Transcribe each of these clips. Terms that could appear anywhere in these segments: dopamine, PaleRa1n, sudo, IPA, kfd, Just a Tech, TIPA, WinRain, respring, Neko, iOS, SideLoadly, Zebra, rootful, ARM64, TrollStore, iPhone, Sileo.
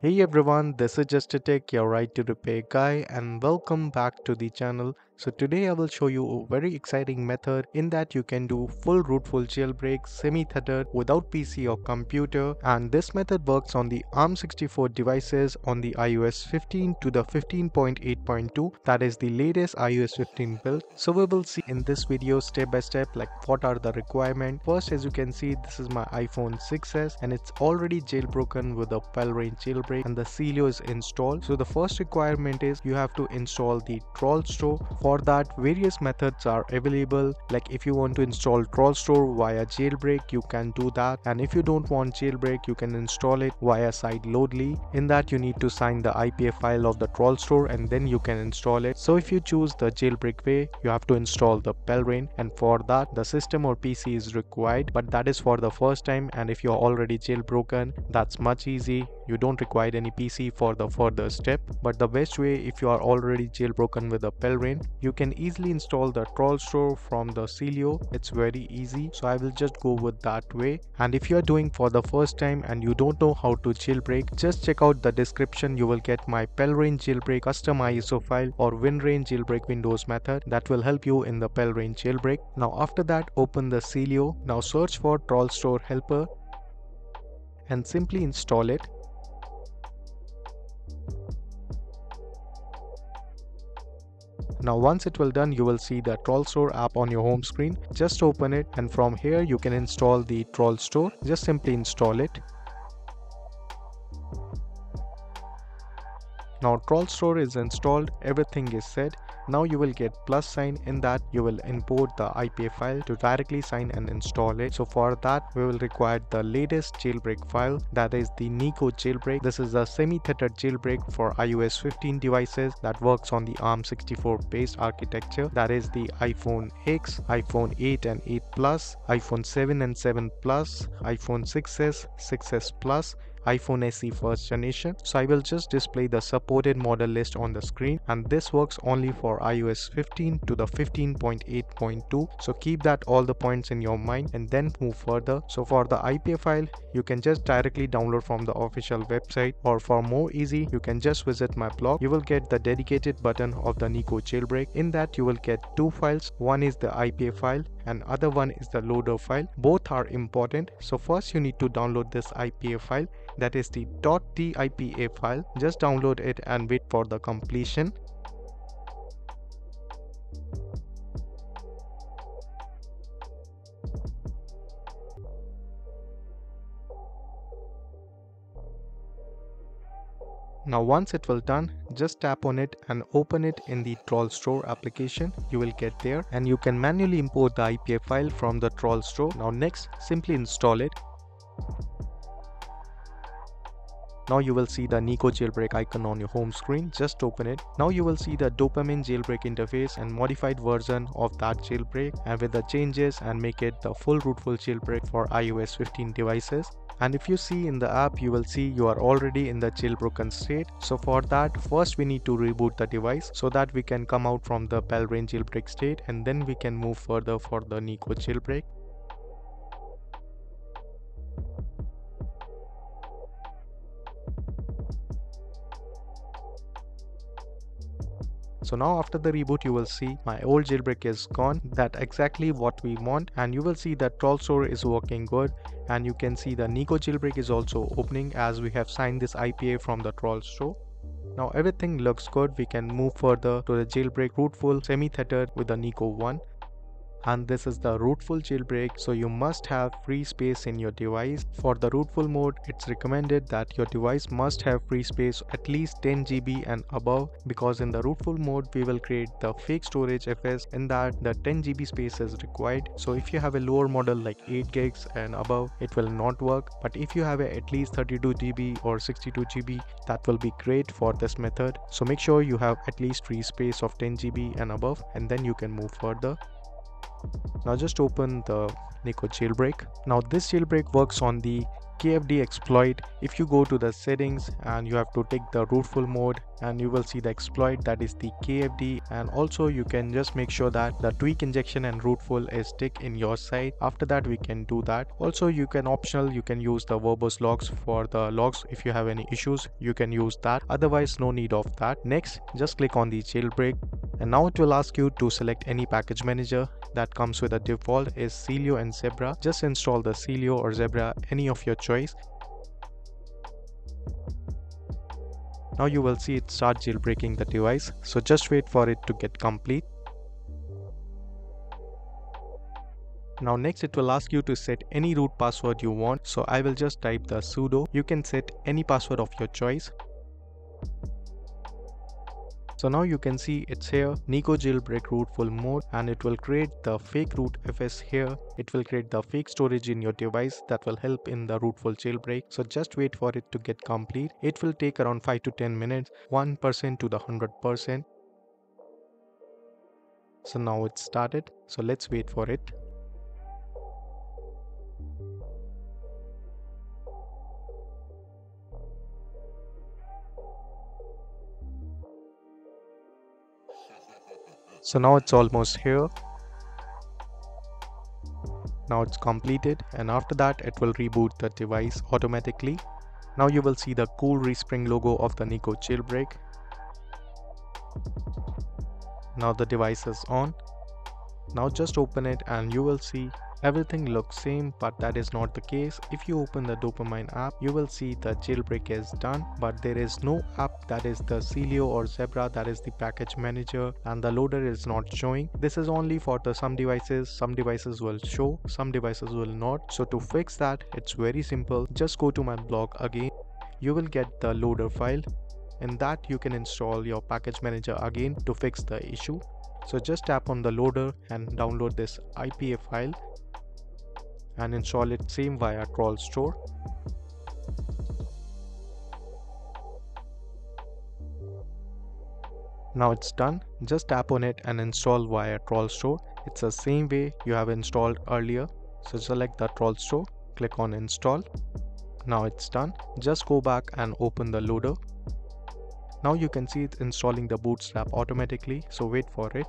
Hey everyone, this is Just a Tech, your right to repair guy, and welcome back to the channel. So today I will show you a very exciting method in that you can do full rootful jailbreak semi-threaded without PC or computer, and this method works on the ARM64 devices on the iOS 15 to the 15.8.2, that is the latest iOS 15 build. So we will see in this video step by step like what are the requirements. First, as you can see, this is my iPhone 6s and it's already jailbroken with the PaleRa1n jailbreak and the Sileo is installed. So the first requirement is you have to install the TrollStore. For that, various methods are available, like if you want to install TrollStore via jailbreak, you can do that, and if you don't want jailbreak, you can install it via SideLoadly. In that, you need to sign the IPA file of the TrollStore and then you can install it. So if you choose the jailbreak way, you have to install the PaleRa1n, and for that the system or PC is required, but that is for the first time, and if you're already jailbroken, that's much easy. You don't require any PC for the further step. But the best way, if you are already jailbroken with the PaleRa1n, you can easily install the TrollStore from the Sileo. It's very easy, so I will just go with that way. And if you are doing for the first time and you don't know how to jailbreak, just check out the description. You will get my PaleRa1n jailbreak custom ISO file or WinRain jailbreak windows method that will help you in the PaleRa1n jailbreak. Now after that, open the Sileo. Now search for TrollStore helper and simply install it. Now once it will done, you will see the TrollStore app on your home screen. Just open it, and from here you can install the TrollStore. Just simply install it. Now TrollStore is installed, everything is set. Now you will get plus sign. In that, you will import the IPA file to directly sign and install it. So for that, we will require the latest jailbreak file, that is the Neko jailbreak. This is a semi-threaded jailbreak for iOS 15 devices that works on the ARM64 based architecture, that is the iPhone X, iPhone 8 and 8 Plus, iPhone 7 and 7 Plus, iPhone 6s, 6s Plus, iPhone SE first generation. So I will just display the supported model list on the screen, and this works only for iOS 15 to the 15.8.2. So keep that all the points in your mind and then move further. So for the IPA file, you can just directly download from the official website, or for more easy, you can just visit my blog. You will get the dedicated button of the Neko jailbreak. In that, you will get two files. One is the IPA file and other one is the loader file. Both are important. So first you need to download this IPA file, that is the .tipa file. Just download it and wait for the completion. Now once it will done, just tap on it and open it in the TrollStore application. You will get there, and you can manually import the IPA file from the TrollStore. Now next, simply install it. Now you will see the Neko jailbreak icon on your home screen. Just open it. Now you will see the dopamine jailbreak interface and modified version of that jailbreak, and with the changes, and make it the full rootful jailbreak for iOS 15 devices. And if you see in the app, you will see you are already in the jailbroken state. So for that, first we need to reboot the device so that we can come out from the PaleRa1n jailbreak state, and then we can move further for the Neko jailbreak. So now after the reboot, you will see my old jailbreak is gone. That's exactly what we want, and you will see that TrollStore is working good, and you can see the Neko jailbreak is also opening as we have signed this IPA from the TrollStore. Now everything looks good. We can move further to the jailbreak rootful semi-threaded with the Neko one. And this is the rootful jailbreak, so you must have free space in your device. For the rootful mode, it's recommended that your device must have free space at least 10 GB and above, because in the rootful mode we will create the fake storage FS. In that, the 10 GB space is required. So if you have a lower model like 8 gigs and above, it will not work, but if you have at least 32 GB or 62 GB, that will be great for this method. So make sure you have at least free space of 10 GB and above, and then you can move further. Now just open the Neko jailbreak. Now this jailbreak works on the kfd exploit, if you go to the settings and you have to take the rootful mode, and you will see the exploit, that is the kfd. And also you can just make sure that the tweak injection and rootful is tick in your site. After that we can do that. Also you can optional, you can use the verbose logs for the logs. If you have any issues you can use that, otherwise no need of that. Next, just click on the jailbreak, and now it will ask you to select any package manager that comes with the default is Sileo and Zebra. Just install the Sileo or Zebra, any of your choice. Now you will see it start jailbreaking the device, so just wait for it to get complete. Now next it will ask you to set any root password you want, so I will just type the sudo. You can set any password of your choice. So now you can see it's here, Neko jailbreak rootful mode, and it will create the fake root fs here. It will create the fake storage in your device that will help in the rootful jailbreak. So just wait for it to get complete. It will take around 5 to 10 minutes, 1% to the 100%. So now it's started. So let's wait for it. So now it's almost here. Now it's completed, and after that it will reboot the device automatically. Now you will see the cool respring logo of the Neko jailbreak. Now the device is on. Now just open it and you will see everything looks same, but that is not the case. If you open the dopamine app, you will see the jailbreak is done, but there is no app, that is the Sileo or Zebra, that is the package manager, and the loader is not showing. This is only for the some devices. Some devices will show, some devices will not. So to fix that, it's very simple. Just go to my blog again, you will get the loader file. In that you can install your package manager again to fix the issue. So just tap on the loader and download this IPA file and install it same via TrollStore. Now it's done. Just tap on it and install via TrollStore. It's the same way you have installed earlier. So select the TrollStore, click on install. Now it's done. Just go back and open the loader. Now you can see it's installing the bootstrap automatically. So wait for it.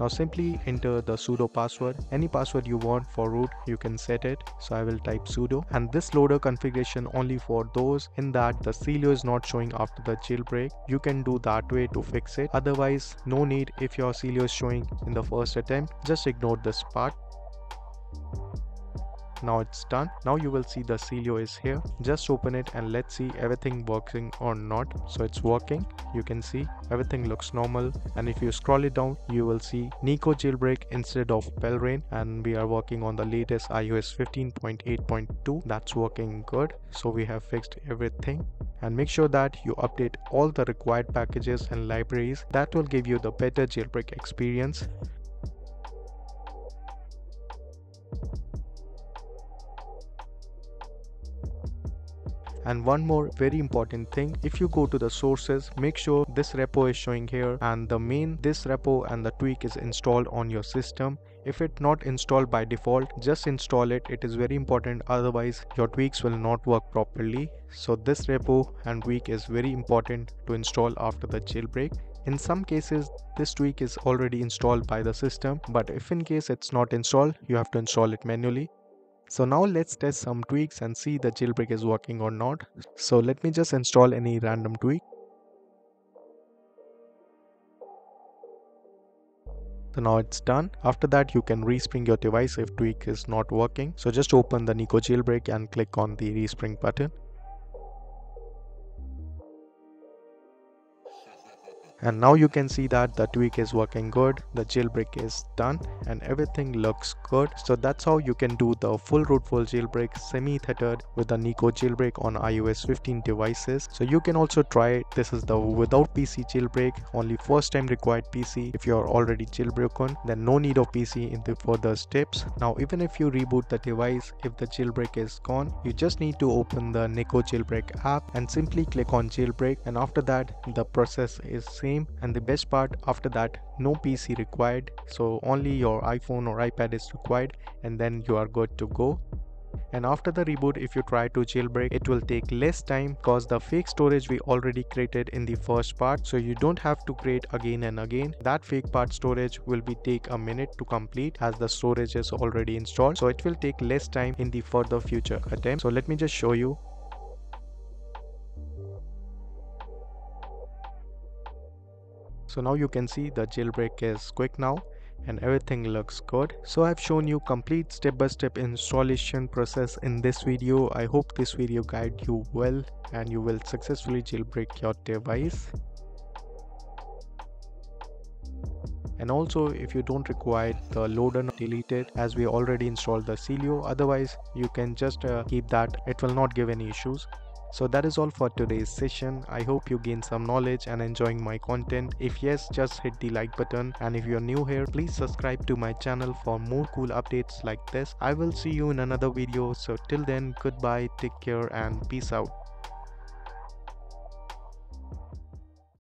Now simply enter the sudo password, any password you want for root, you can set it. So I will type sudo, and this loader configuration only for those in that the Sileo is not showing after the jailbreak. You can do that way to fix it, otherwise no need. If your Sileo is showing in the first attempt, just ignore this part. Now it's done. Now you will see the Sileo is here. Just open it and let's see everything working or not. So it's working. You can see everything looks normal, and if you scroll it down you will see Neko jailbreak instead of PaleRa1n, and we are working on the latest iOS 15.8.2. that's working good. So we have fixed everything, and make sure that you update all the required packages and libraries. That will give you the better jailbreak experience. And one more very important thing, if you go to the sources, make sure this repo is showing here, and the main, this repo and the tweak is installed on your system. If it's not installed by default, just install it. It is very important, otherwise your tweaks will not work properly. So this repo and tweak is very important to install after the jailbreak. In some cases this tweak is already installed by the system, but if in case it's not installed, you have to install it manually. So now let's test some tweaks and see the jailbreak is working or not. So let me just install any random tweak. So now it's done. After that you can respring your device if tweak is not working. So just open the Neko jailbreak and click on the respring button. And now you can see that the tweak is working good, the jailbreak is done, and everything looks good. So that's how you can do the full rootful jailbreak semi-tethered with the Neko jailbreak on iOS 15 devices. So you can also try it. This is the without PC jailbreak, only first time required PC. If you are already jailbroken, then no need of PC in the further steps. Now even if you reboot the device, if the jailbreak is gone, you just need to open the Neko jailbreak app and simply click on jailbreak, and after that the process is same frame, and the best part, after that no PC required, so only your iPhone or iPad is required, and then you are good to go. And after the reboot, if you try to jailbreak, it will take less time because the fake storage we already created in the first part, so you don't have to create again and again. That fake part storage will be take a minute to complete as the storage is already installed, so it will take less time in the further future attempt. So let me just show you. So now you can see the jailbreak is quick now and everything looks good. So I've shown you complete step-by-step installation process in this video. I hope this video guide you well and you will successfully jailbreak your device. And also, if you don't require the loader, delete it as we already installed the Sileo. Otherwise you can just keep that, it will not give any issues. So that is all for today's session. I hope you gain some knowledge and enjoying my content. If yes, just hit the like button, and if you're new here, please subscribe to my channel for more cool updates like this. I will see you in another video. So till then, goodbye, take care and peace out.